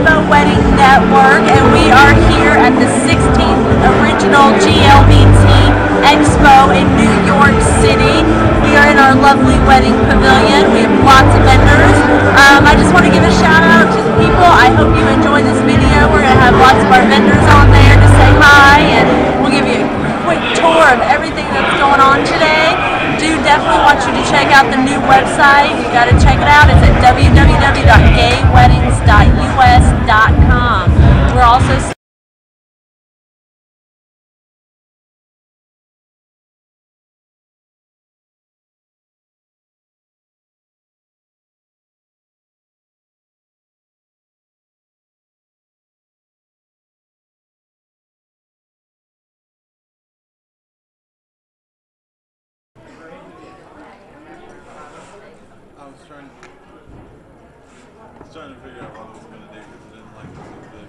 Rainbow Wedding Network, and we are here at the 16th Original GLBT Expo in New York City. We are in our lovely wedding pavilion. We have lots of vendors. I just want to give a shout out to the people. I hope you enjoy this video. We're going to have lots of our vendors on there to say hi, and we'll give you a quick tour of everything that's going on today. Definitely want you to check out the new website. You got to check it out. It's at www.gayweddings.us.com. We're also trying to figure out what I was going to do because I didn't like this little bit.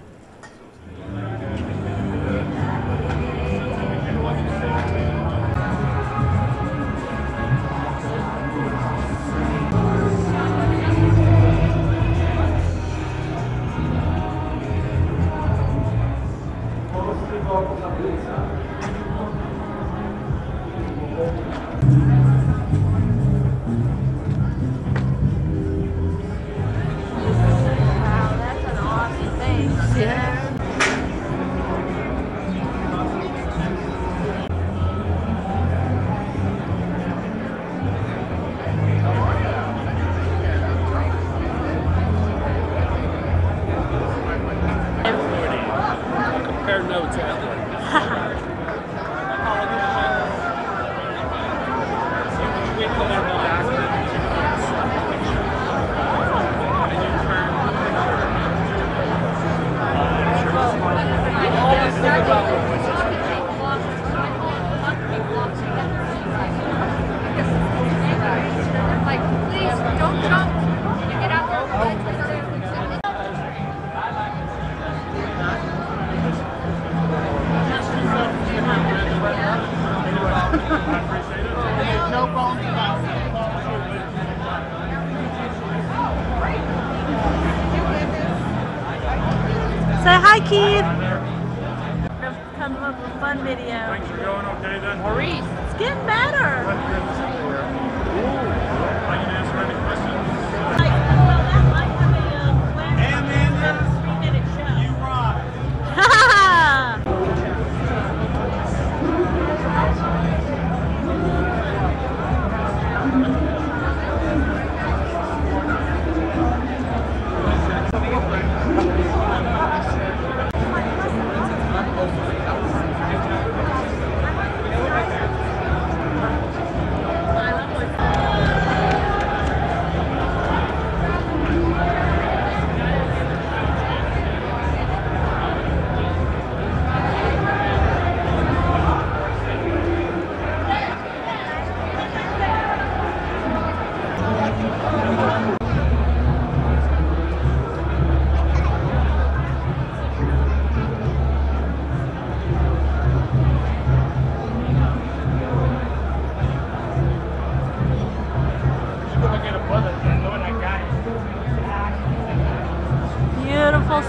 Say hi, Keith. Come up with a fun video. Thanks for going. Okay then. Maurice, it's getting better. Are you answering any questions? Amanda, you rock.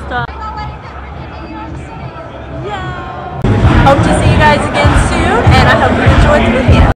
Stuff. Yeah. Hope to see you guys again soon, and I hope you enjoyed the video.